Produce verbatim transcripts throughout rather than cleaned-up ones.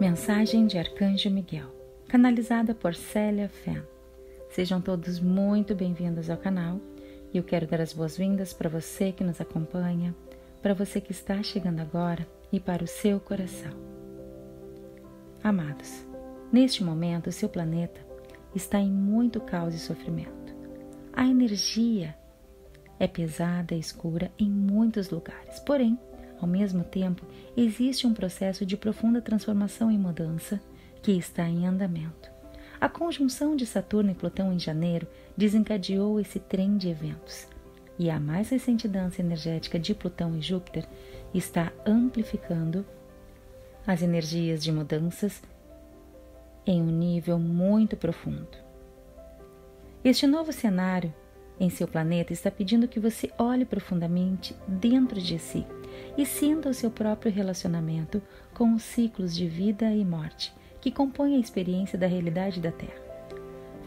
Mensagem de Arcanjo Miguel, canalizada por Célia Fenn. Sejam todos muito bem-vindos ao canal e eu quero dar as boas-vindas para você que nos acompanha, para você que está chegando agora e para o seu coração. Amados, neste momento o seu planeta está em muito caos e sofrimento. A energia é pesada e escura em muitos lugares, porém, ao mesmo tempo, existe um processo de profunda transformação e mudança que está em andamento. A conjunção de Saturno e Plutão em janeiro desencadeou esse trem de eventos, e a mais recente dança energética de Plutão e Júpiter está amplificando as energias de mudanças em um nível muito profundo. Este novo cenário em seu planeta está pedindo que você olhe profundamente dentro de si e sinta o seu próprio relacionamento com os ciclos de vida e morte que compõem a experiência da realidade da Terra.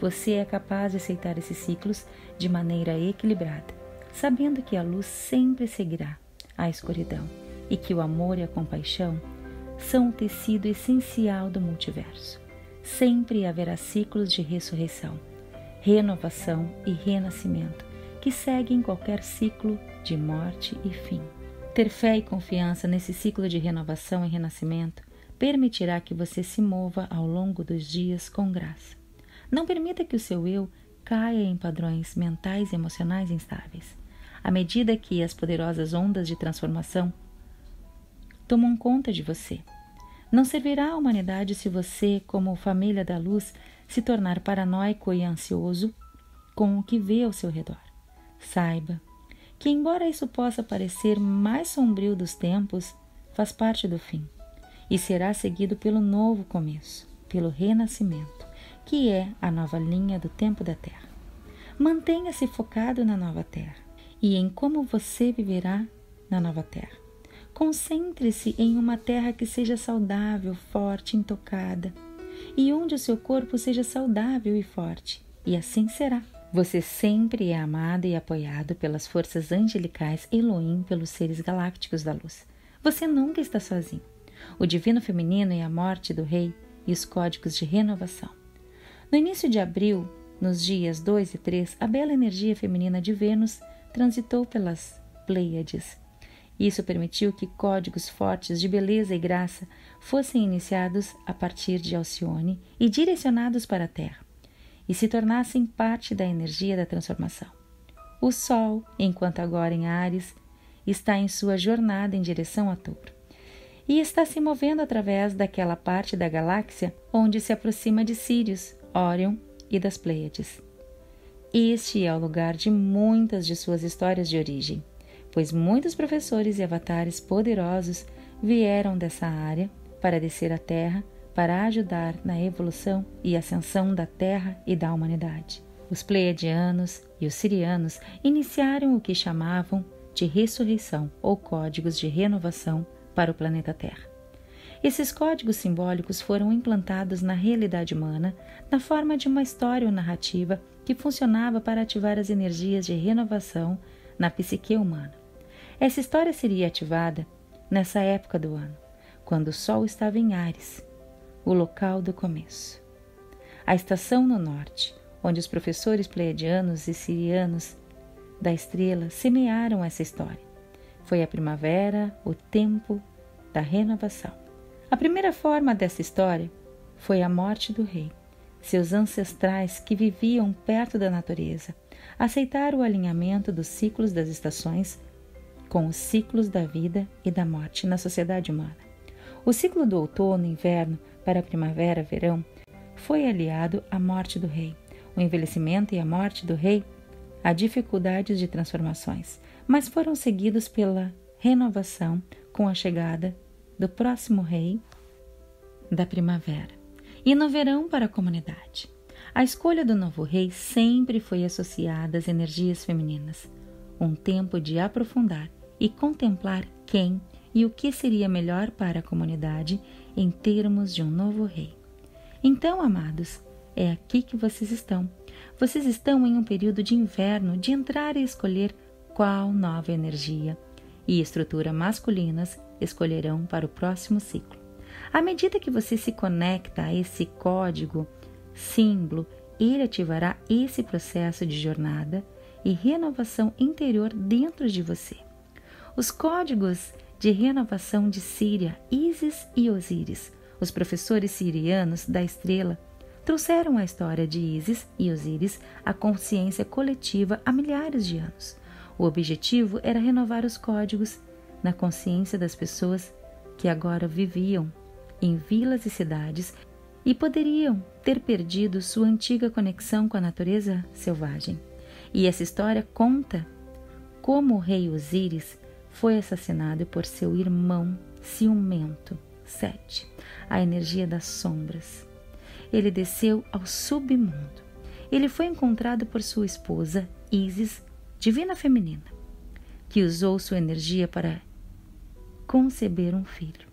Você é capaz de aceitar esses ciclos de maneira equilibrada, sabendo que a luz sempre seguirá a escuridão e que o amor e a compaixão são o tecido essencial do multiverso. Sempre haverá ciclos de ressurreição, renovação e renascimento que seguem qualquer ciclo de morte e fim. Ter fé e confiança nesse ciclo de renovação e renascimento permitirá que você se mova ao longo dos dias com graça. Não permita que o seu eu caia em padrões mentais e emocionais instáveis. À medida que as poderosas ondas de transformação tomam conta de você, não servirá à humanidade se você, como família da luz, se tornar paranoico e ansioso com o que vê ao seu redor. Saiba que, embora isso possa parecer mais sombrio dos tempos, faz parte do fim e será seguido pelo novo começo, pelo renascimento, que é a nova linha do tempo da Terra. Mantenha-se focado na nova Terra e em como você viverá na nova Terra. Concentre-se em uma terra que seja saudável, forte, intocada, e onde o seu corpo seja saudável e forte, e assim será. Você sempre é amado e apoiado pelas forças angelicais Elohim, pelos seres galácticos da luz. Você nunca está sozinho. O divino feminino e a morte do rei e os códigos de renovação. No início de abril, nos dias dois e três, a bela energia feminina de Vênus transitou pelas Pleiades. Isso permitiu que códigos fortes de beleza e graça fossem iniciados a partir de Alcione e direcionados para a Terra, e se tornassem parte da energia da transformação. O Sol, enquanto agora em Áries, está em sua jornada em direção a Touro, e está se movendo através daquela parte da galáxia onde se aproxima de Sirius, Orion e das Pleiades. Este é o lugar de muitas de suas histórias de origem, pois muitos professores e avatares poderosos vieram dessa área para descer à Terra para ajudar na evolução e ascensão da Terra e da humanidade. Os pleiadianos e os sirianos iniciaram o que chamavam de ressurreição ou códigos de renovação para o planeta Terra. Esses códigos simbólicos foram implantados na realidade humana na forma de uma história ou narrativa que funcionava para ativar as energias de renovação na psique humana. Essa história seria ativada nessa época do ano, quando o Sol estava em Áries, o local do começo. A estação no norte, onde os professores pleiadianos e sirianos da estrela semearam essa história. Foi a primavera, o tempo da renovação. A primeira forma dessa história foi a morte do rei. Seus ancestrais, que viviam perto da natureza, aceitaram o alinhamento dos ciclos das estações com os ciclos da vida e da morte na sociedade humana. O ciclo do outono e inverno para a primavera e verão foi aliado à morte do rei, o envelhecimento e a morte do rei, a dificuldades de transformações, mas foram seguidos pela renovação com a chegada do próximo rei da primavera. E no verão para a comunidade. A escolha do novo rei sempre foi associada às energias femininas, um tempo de aprofundar e contemplar quem e o que seria melhor para a comunidade em termos de um novo rei. Então, amados, é aqui que vocês estão, Vocês estão em um período de inverno de entrar e escolher qual nova energia e estrutura masculinas escolherão para o próximo ciclo. À medida que você se conecta a esse código, símbolo, ele ativará esse processo de jornada e renovação interior dentro de você. Os códigos de renovação de Síria, Isis e Osíris, os professores sirianos da estrela, trouxeram a história de Isis e Osíris à consciência coletiva há milhares de anos. O objetivo era renovar os códigos na consciência das pessoas que agora viviam em vilas e cidades e poderiam ter perdido sua antiga conexão com a natureza selvagem. E essa história conta como o rei Osíris foi assassinado por seu irmão ciumento, Sete, a energia das sombras. Ele desceu ao submundo. Ele foi encontrado por sua esposa, Isis, divina feminina, que usou sua energia para conceber um filho,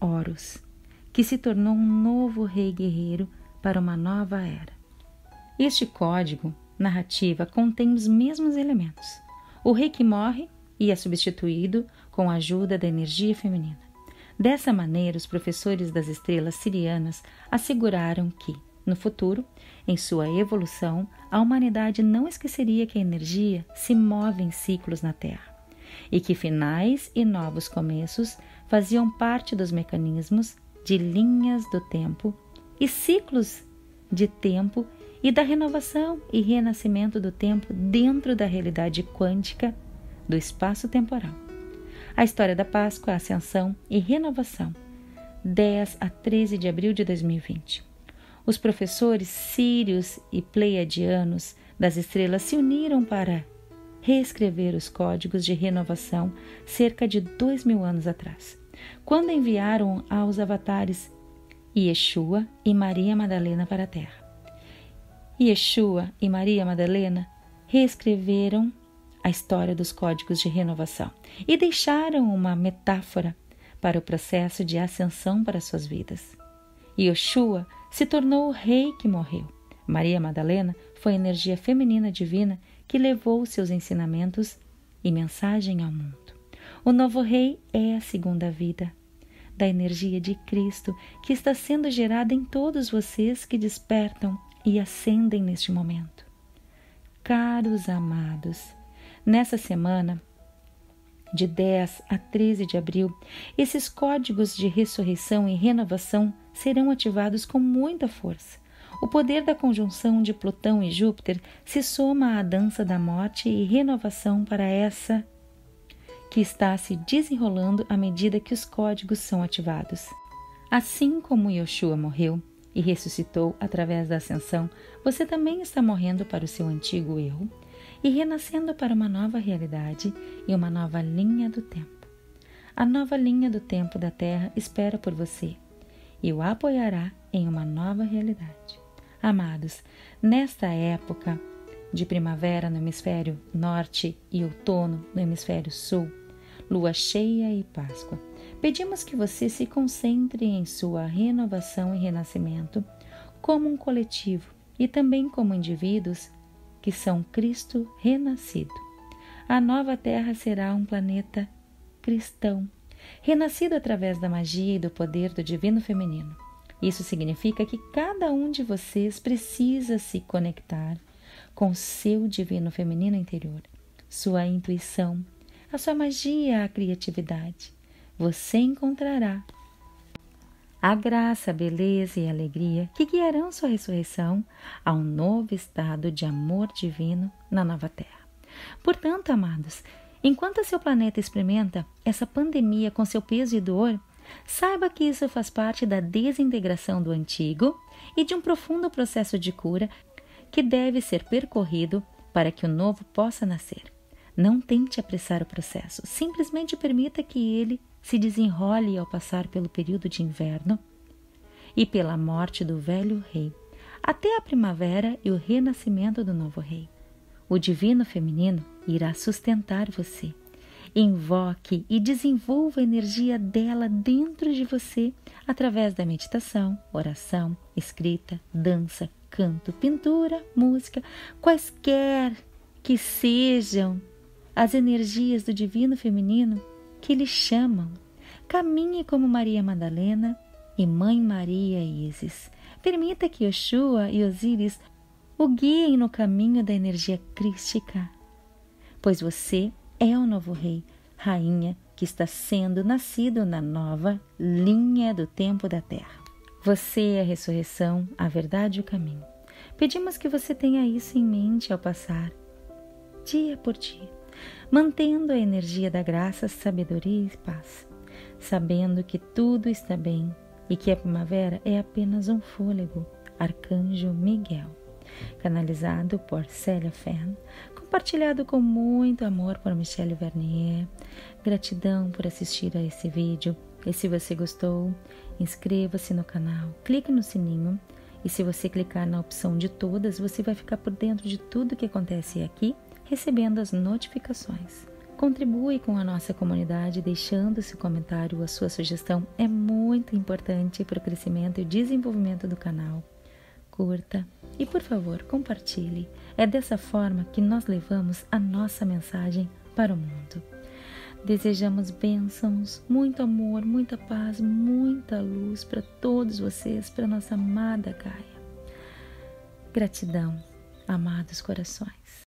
Horus, que se tornou um novo rei guerreiro para uma nova era. Este código narrativa contém os mesmos elementos. O rei que morre e é substituído com a ajuda da energia feminina. Dessa maneira, os professores das estrelas sirianas asseguraram que, no futuro, em sua evolução, a humanidade não esqueceria que a energia se move em ciclos na Terra e que finais e novos começos faziam parte dos mecanismos de linhas do tempo e ciclos de tempo e da renovação e renascimento do tempo dentro da realidade quântica do espaço temporal. A história da Páscoa, Ascensão e Renovação, dez a treze de abril de dois mil e vinte. Os professores Sirius e Pleiadianos das estrelas se uniram para reescrever os códigos de renovação cerca de dois mil anos atrás, quando enviaram aos avatares Yeshua e Maria Madalena para a Terra. Yeshua e Maria Madalena reescreveram a história dos códigos de renovação e deixaram uma metáfora para o processo de ascensão para suas vidas. Yeshua se tornou o rei que morreu. Maria Madalena foi a energia feminina divina que levou seus ensinamentos e mensagem ao mundo. O novo rei é a segunda vida da energia de Cristo que está sendo gerada em todos vocês que despertam e ascendem neste momento. Caros amados, nessa semana, de dez a treze de abril, esses códigos de ressurreição e renovação serão ativados com muita força. O poder da conjunção de Plutão e Júpiter se soma à dança da morte e renovação para essa que está se desenrolando à medida que os códigos são ativados. Assim como Yeshua morreu e ressuscitou através da ascensão, você também está morrendo para o seu antigo eu e renascendo para uma nova realidade e uma nova linha do tempo. A nova linha do tempo da Terra espera por você e o apoiará em uma nova realidade. Amados, nesta época de primavera no hemisfério norte e outono no hemisfério sul, lua cheia e Páscoa, pedimos que você se concentre em sua renovação e renascimento como um coletivo e também como indivíduos que são Cristo renascido. A nova Terra será um planeta cristão, renascido através da magia e do poder do divino feminino. Isso significa que cada um de vocês precisa se conectar com seu divino feminino interior, sua intuição, a sua magia, a criatividade. Você encontrará a graça, a beleza e a alegria que guiarão sua ressurreição a um novo estado de amor divino na nova Terra. Portanto, amados, enquanto seu planeta experimenta essa pandemia com seu peso e dor, saiba que isso faz parte da desintegração do antigo e de um profundo processo de cura que deve ser percorrido para que o novo possa nascer. Não tente apressar o processo, simplesmente permita que ele se desenrole ao passar pelo período de inverno e pela morte do velho rei, até a primavera e o renascimento do novo rei. O divino feminino irá sustentar você. Invoque e desenvolva a energia dela dentro de você através da meditação, oração, escrita, dança, canto, pintura, música, quaisquer que sejam as energias do divino feminino que lhe chamam. Caminhe como Maria Madalena e Mãe Maria Isis. Permita que Yeshua e Osíris o guiem no caminho da energia crística, pois você é o novo rei, rainha, que está sendo nascido na nova linha do tempo da Terra. Você é a ressurreição, a verdade e o caminho. Pedimos que você tenha isso em mente ao passar, dia por dia, mantendo a energia da graça, sabedoria e paz, sabendo que tudo está bem e que a primavera é apenas um fôlego, Arcanjo Miguel, canalizado por Célia Fenn, compartilhado com muito amor por Michele Vernier. Gratidão por assistir a esse vídeo. E se você gostou, inscreva-se no canal, clique no sininho. E se você clicar na opção de todas, você vai ficar por dentro de tudo que acontece aqui, recebendo as notificações. Contribui com a nossa comunidade, deixando seu comentário, a sua sugestão é muito importante para o crescimento e desenvolvimento do canal. Curta e, por favor, compartilhe. É dessa forma que nós levamos a nossa mensagem para o mundo. Desejamos bênçãos, muito amor, muita paz, muita luz para todos vocês, para nossa amada Gaia. Gratidão, amados corações.